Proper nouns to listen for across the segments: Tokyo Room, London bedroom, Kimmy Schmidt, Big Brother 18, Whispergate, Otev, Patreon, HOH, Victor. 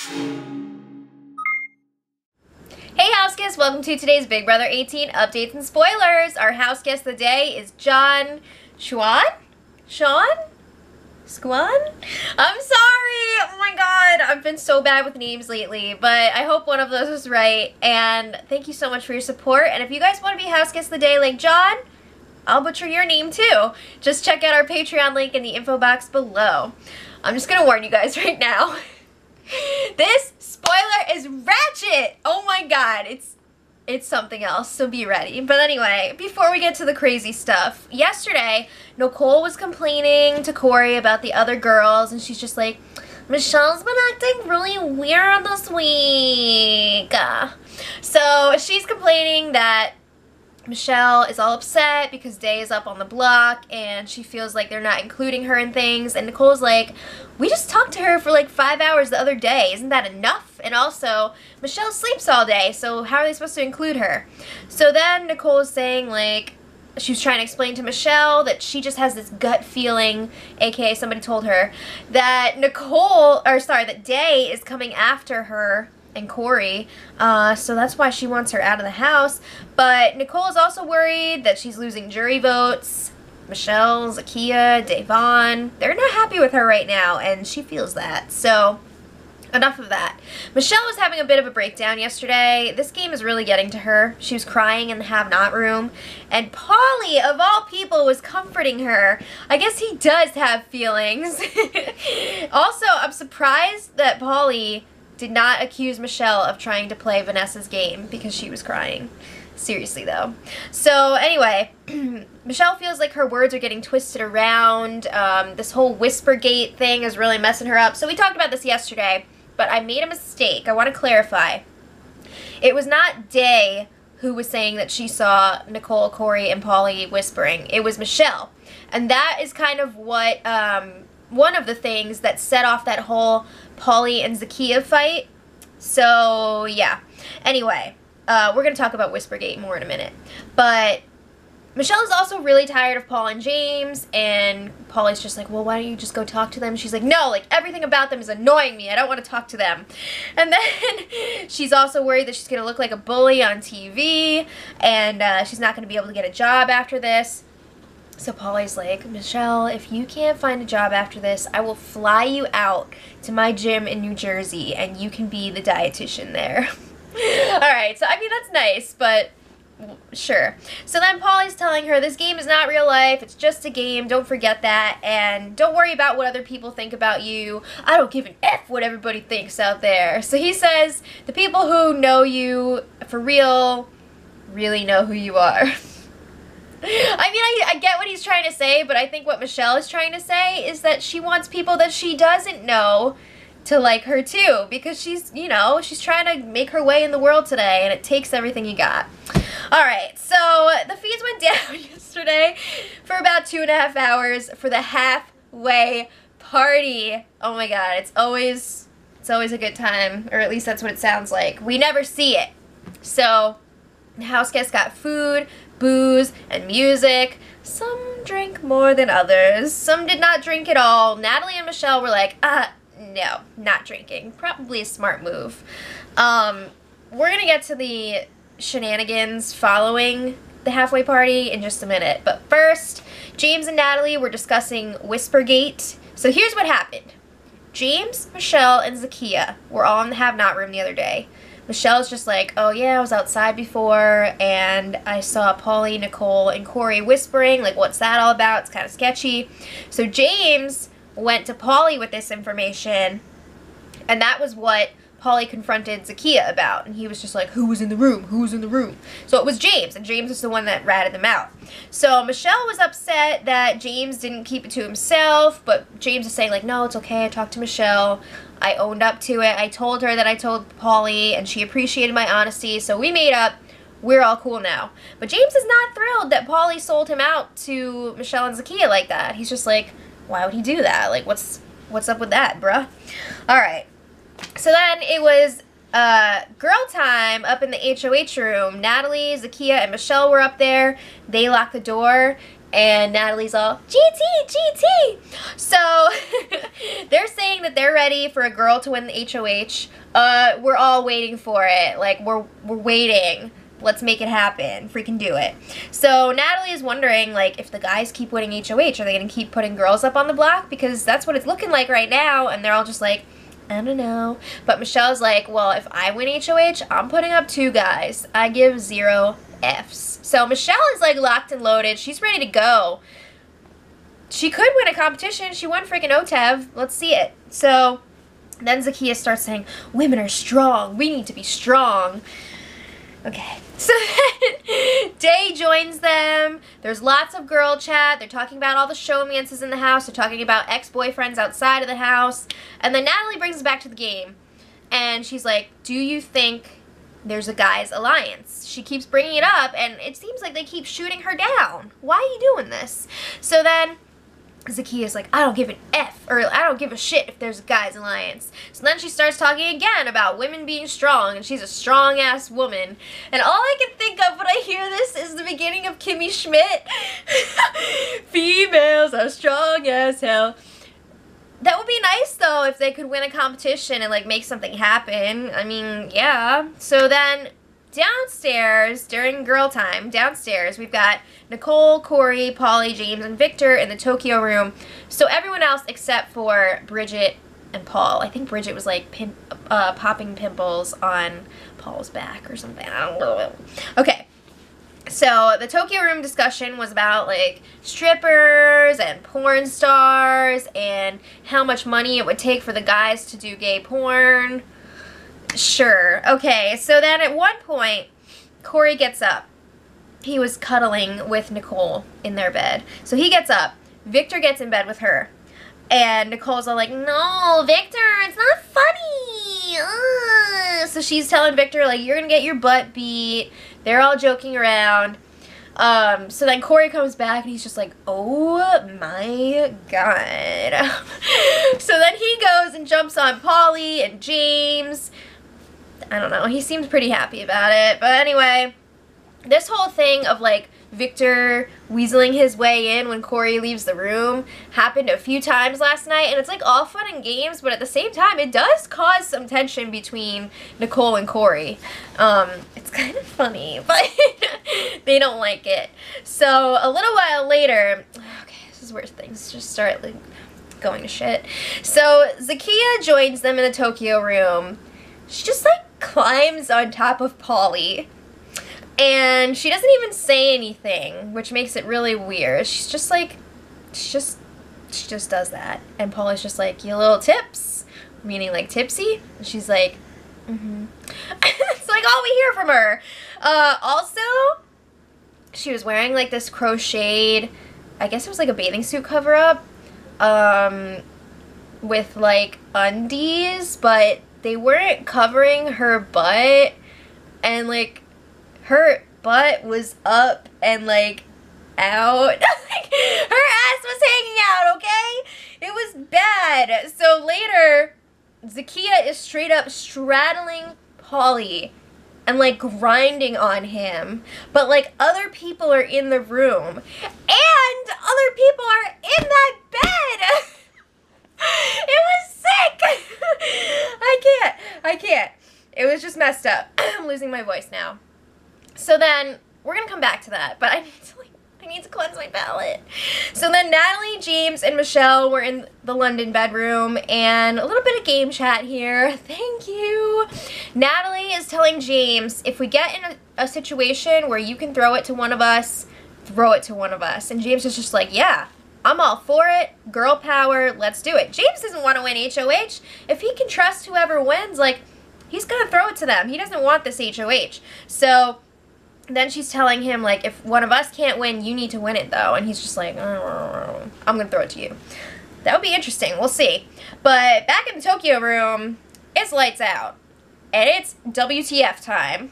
Hey house guests, welcome to today's Big Brother 18 updates and spoilers. Our house guest of the day is John Chuan? Sean? Squan? I'm sorry! Oh my god, I've been so bad with names lately, but I hope one of those was right, and thank you so much for your support. And if you guys want to be house guest of the day like John, I'll butcher your name too. Just check out our Patreon link in the info box below. I'm just gonna warn you guys right now. This spoiler is ratchet! Oh my god, it's something else, so be ready. But anyway, before we get to the crazy stuff, yesterday, Nicole was complaining to Corey about the other girls, and she's just like, Michelle's been acting really weird this week. So she's complaining that Michelle is all upset because Day is up on the block and she feels like they're not including her in things, and Nicole's like, we just talked to her for like 5 hours the other day, isn't that enough? And also Michelle sleeps all day, so how are they supposed to include her? So then Nicole is saying, like, she was trying to explain to Michelle that she just has this gut feeling, aka somebody told her, that that Day is coming after her and Corey, so that's why she wants her out of the house. But Nicole is also worried that she's losing jury votes. Michelle, Zakiya, Davon, they're not happy with her right now, and she feels that. So enough of that. Michelle was having a bit of a breakdown yesterday. This game is really getting to her. She was crying in the have-not room, and Paulie, of all people, was comforting her. I guess he does have feelings. Also, I'm surprised that Paulie did not accuse Michelle of trying to play Vanessa's game because she was crying. Seriously though. So anyway, Michelle feels like her words are getting twisted around. This whole Whispergate thing is really messing her up. So we talked about this yesterday, but I made a mistake. I want to clarify. It was not Day who was saying that she saw Nicole, Corey, and Paulie whispering. It was Michelle. And that is kind of what one of the things that set off that whole Paulie and Zakiya fight. So yeah, anyway, we're gonna talk about Whispergate more in a minute, but Michelle is also really tired of Paul and James, and Paulie's just like, well, why don't you just go talk to them? She's like, no, like, everything about them is annoying me, I don't want to talk to them. And then she's also worried that she's gonna look like a bully on TV, and she's not gonna be able to get a job after this. So Paulie's like, Michelle, if you can't find a job after this, I will fly you out to my gym in New Jersey and you can be the dietitian there. Alright, so I mean, that's nice, but sure. So then Paulie's telling her, this game is not real life, it's just a game, don't forget that, and don't worry about what other people think about you. I don't give an F what everybody thinks out there. So he says, the people who know you for real really know who you are. I mean, I get what he's trying to say, but I think what Michelle is trying to say is that she wants people that she doesn't know to like her too, because she's, you know, she's trying to make her way in the world today, and it takes everything you got. Alright, so the feeds went down yesterday for about 2.5 hours for the halfway party. Oh my god, it's always a good time, or at least that's what it sounds like. We never see it. So the house guests got food, booze, and music. Some drank more than others. Some did not drink at all. Natalie and Michelle were like, no, not drinking. Probably a smart move. We're gonna get to the shenanigans following the halfway party in just a minute. But first, James and Natalie were discussing Whispergate. So here's what happened. James, Michelle, and Zakiya were all in the have-not room the other day. Michelle's just like, oh yeah, I was outside before and I saw Paulie, Nicole, and Corey whispering. Like, what's that all about? It's kind of sketchy. So James went to Paulie with this information, and that was what Paulie confronted Zakiya about. And he was just like, who was in the room? Who was in the room? So it was James, and James was the one that ratted them out. So Michelle was upset that James didn't keep it to himself, but James is saying, like, no, it's okay, I talked to Michelle. I owned up to it. I told her that I told Paulie, and she appreciated my honesty, so we made up. We're all cool now. But James is not thrilled that Paulie sold him out to Michelle and Zakiya like that. He's just like, why would he do that? Like, what's up with that, bruh? Alright. So then it was girl time up in the HOH room. Natalie, Zakiya, and Michelle were up there. They locked the door. and Natalie's all, GT! So they're saying that they're ready for a girl to win the HOH. We're all waiting for it. Like, we're waiting. Let's make it happen. Freaking do it. So Natalie is wondering, like, if the guys keep winning HOH, are they going to keep putting girls up on the block? Because that's what it's looking like right now. And they're all just like, I don't know. But Michelle's like, well, if I win HOH, I'm putting up 2 guys. I give 0 Fs. So Michelle is, like, locked and loaded. She's ready to go. She could win a competition. She won freaking Otev. Let's see it. So then Zakiya starts saying, women are strong. We need to be strong. Okay. So then Day joins them. There's lots of girl chat. They're talking about all the showmances in the house. They're talking about ex-boyfriends outside of the house. And then Natalie brings us back to the game. And she's like, do you think there's a guys' alliance? She keeps bringing it up, and it seems like they keep shooting her down. Why are you doing this? So then Zakiya's like, I don't give an F, or I don't give a shit if there's a guys' alliance. So then she starts talking again about women being strong, and she's a strong-ass woman. And all I can think of when I hear this is the beginning of Kimmy Schmidt. Females are strong as hell. That would be nice, though, if they could win a competition and, like, make something happen. I mean, yeah. So then downstairs, during girl time, downstairs, we've got Nicole, Corey, Polly, James, and Victor in the Tokyo room. So everyone else except for Bridget and Paul. I think Bridget was, like, popping pimples on Paul's back or something. I don't know. Okay. So the Tokyo Room discussion was about, like, strippers and porn stars and how much money it would take for the guys to do gay porn. Sure. Okay. So then at one point, Corey gets up. He was cuddling with Nicole in their bed. So he gets up. Victor gets in bed with her. And Nicole's all like, no, Victor, it's not funny. So she's telling Victor, like, you're going to get your butt beat. They're all joking around. So then Corey comes back, and he's just like, oh, my God. So then he goes and jumps on Polly and James. I don't know. He seems pretty happy about it. But anyway, this whole thing of, like, Victor weaseling his way in when Corey leaves the room happened a few times last night, and it's, like, all fun and games, but at the same time it does cause some tension between Nicole and Corey. It's kind of funny, but they don't like it. So a little while later, okay, this is where things just start, like, going to shit. So Zakiya joins them in the Tokyo room. She just, like, climbs on top of Polly. And she doesn't even say anything, which makes it really weird. She's just like, she just does that. And Paula's just like, you little tips, meaning, like, tipsy. And she's like, mm-hmm. It's like all we hear from her. Also, she was wearing, like, this crocheted, I guess it was like a bathing suit cover up, with, like, undies, but they weren't covering her butt, and, like, her butt was up and, like, out. Like, her ass was hanging out, okay? It was bad. So later, Zakiya is straight up straddling Polly and, like, grinding on him. But, like, other people are in the room. And other people are in that bed! It was sick! I can't. It was just messed up. I'm losing my voice now. So then, we're going to come back to that, but I need to, like, I need to cleanse my palate. So then Natalie, James, and Michelle were in the London bedroom, and a little bit of game chat here. Thank you. Natalie is telling James, if we get in a situation where you can throw it to one of us, throw it to one of us. And James is just like, yeah, I'm all for it. Girl power. Let's do it. James doesn't want to win HOH. If he can trust whoever wins, like, he's going to throw it to them. He doesn't want this HOH. So then she's telling him, like, if one of us can't win, you need to win it, though. And he's just like, oh, I'm going to throw it to you. That would be interesting. We'll see. But back in the Tokyo room, it's lights out. And it's WTF time.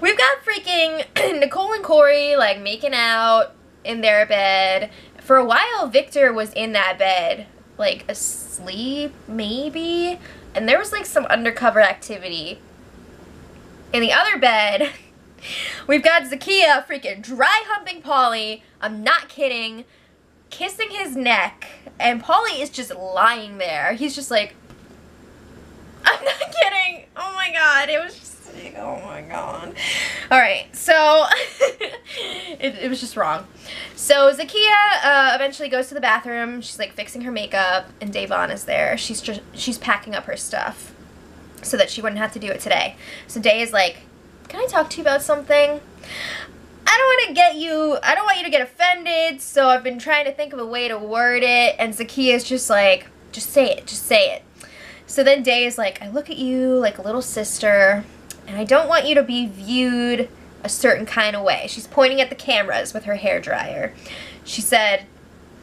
We've got freaking Nicole and Corey, like, making out in their bed. For a while, Victor was in that bed, like, asleep, maybe. And there was, like, some undercover activity. In the other bed, we've got Zakiya freaking dry humping Polly I'm not kidding, kissing his neck, and Pauly is just lying there. He's just like, I'm not kidding. Oh my god, it was just, oh my god. Alright, so it was just wrong. So Zakiya eventually goes to the bathroom. She's like fixing her makeup, and Davon is there. She's packing up her stuff so that she wouldn't have to do it today. So Day is like, can I talk to you about something? I don't want you to get offended, so I've been trying to think of a way to word it. And Zakiya is just like, just say it, just say it. So then Day is like, I look at you like a little sister, and I don't want you to be viewed a certain kind of way. She's pointing at the cameras with her hairdryer. She said,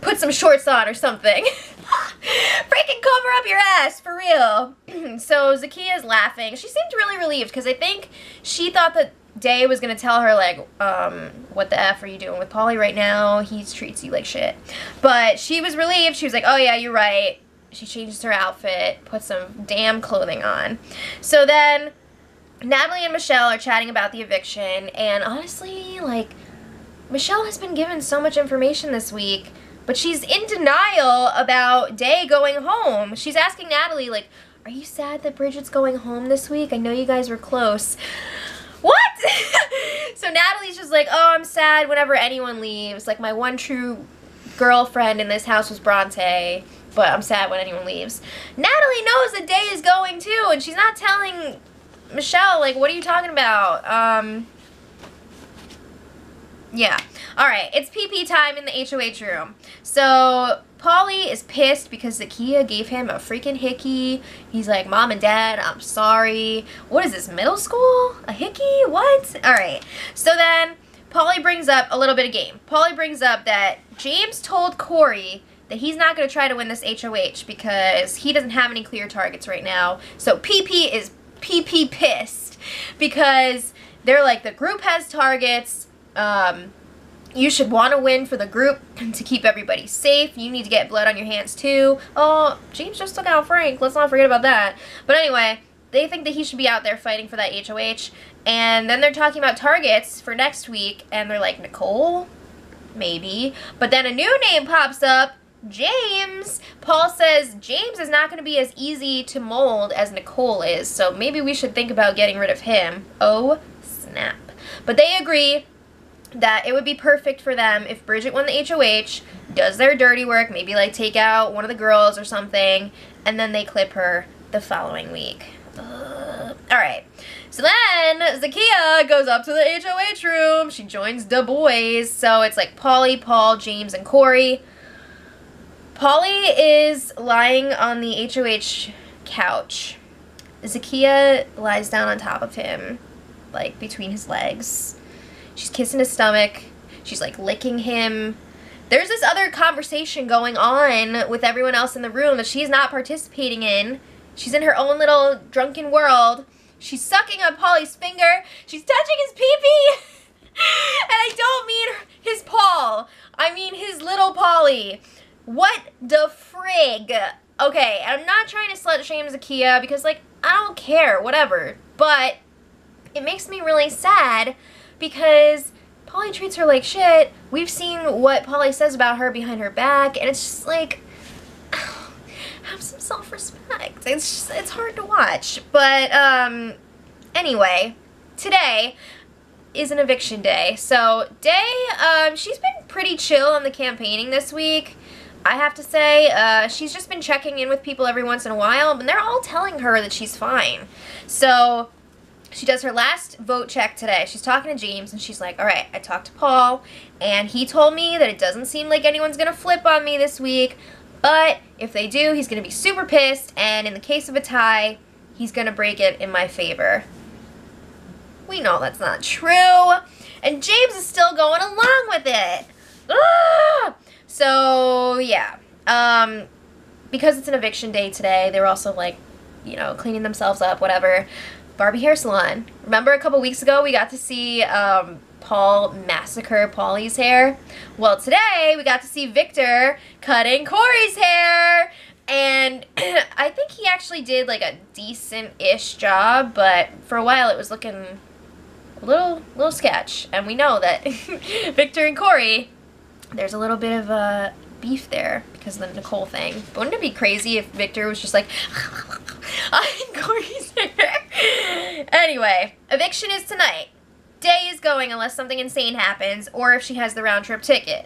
put some shorts on or something. Freaking cover up your ass, for real. So Zakiya's laughing. She seemed really relieved, because I think she thought that Day was gonna tell her, like, what the F are you doing with Pauly right now? He treats you like shit. But she was relieved. She was like, oh yeah, you're right. She changes her outfit, puts some damn clothing on. So then Natalie and Michelle are chatting about the eviction, and honestly, like, Michelle has been given so much information this week, but she's in denial about Day going home. She's asking Natalie, like, are you sad that Bridget's going home this week? I know you guys were close. What? So Natalie's just like, oh, I'm sad whenever anyone leaves. Like, my one true girlfriend in this house was Bronte, but I'm sad when anyone leaves. Natalie knows that Day is going too, and she's not telling Michelle, like, what are you talking about? Yeah. Alright, it's PP time in the HOH room. So Pauly is pissed because Zakiya gave him a freaking hickey. He's like, Mom and Dad, I'm sorry. What is this, middle school? A hickey? What? Alright. So then Pauly brings up a little bit of game. Pauly brings up that James told Corey that he's not going to try to win this HOH because he doesn't have any clear targets right now. So PP is PP pissed because they're like, the group has targets. You should want to win for the group to keep everybody safe. You need to get blood on your hands too. Oh, James just took out Frank. Let's not forget about that. But anyway, they think that he should be out there fighting for that HOH. And then they're talking about targets for next week. And they're like, Nicole? Maybe. But then a new name pops up. James. Paul says James is not going to be as easy to mold as Nicole is, so maybe we should think about getting rid of him. Oh snap. But they agree that it would be perfect for them if Bridget won the HOH, does their dirty work, maybe like take out one of the girls or something, and then they clip her the following week. Alright, so then Zakiya goes up to the HOH room. She joins the boys, so it's like Pauly, Paul, James, and Corey. Pauly is lying on the HOH couch. Zakiya lies down on top of him, like between his legs. She's kissing his stomach. She's like licking him. There's this other conversation going on with everyone else in the room that she's not participating in. She's in her own little drunken world. She's sucking on Pauly's finger. She's touching his pee-pee. And I don't mean his Paul. I mean his little Pauly. What the frig? Okay, I'm not trying to slut shame Zakiya because, like, I don't care, whatever. But it makes me really sad because Pauly treats her like shit. We've seen what Pauly says about her behind her back, and it's just like, oh, have some self-respect. It's just, it's hard to watch. But anyway, today is an eviction day. So Day, she's been pretty chill on the campaigning this week. I have to say, she's just been checking in with people every once in a while, and they're all telling her that she's fine. So she does her last vote check today. She's talking to James, and she's like, all right, I talked to Paul, and he told me that it doesn't seem like anyone's going to flip on me this week, but if they do, he's going to be super pissed, and in the case of a tie, he's going to break it in my favor. We know that's not true, and James is still going along with it. Ah! So, yeah, because it's an eviction day today, they were also, like, you know, cleaning themselves up, whatever. Barbie Hair Salon. Remember a couple weeks ago we got to see Paul massacre Pauly's hair? Well, today we got to see Victor cutting Corey's hair, and I think he actually did, like, a decent-ish job, but for a while it was looking a little sketch, and we know that Victor and Corey there's a little bit of a beef there because of the Nicole thing. But wouldn't it be crazy if Victor was just like, I'm Corey's hair? Anyway, eviction is tonight. Day is going unless something insane happens or if she has the round trip ticket.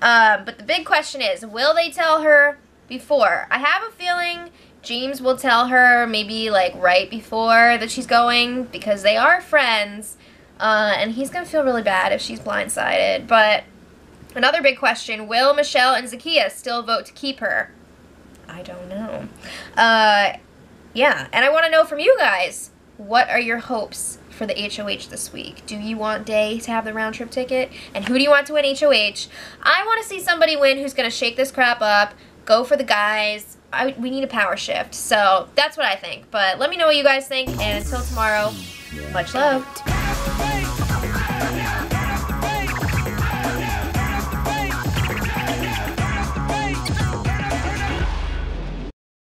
But the big question is, will they tell her before? I have a feeling James will tell her maybe like right before that she's going because they are friends, and he's gonna feel really bad if she's blindsided. But another big question, will Michelle and Zakiya still vote to keep her? I don't know. Yeah, and I want to know from you guys, what are your hopes for the HOH this week? Do you want Day to have the round trip ticket? And who do you want to win HOH? I want to see somebody win who's gonna shake this crap up, go for the guys. We need a power shift, so that's what I think. But let me know what you guys think, and until tomorrow, much love.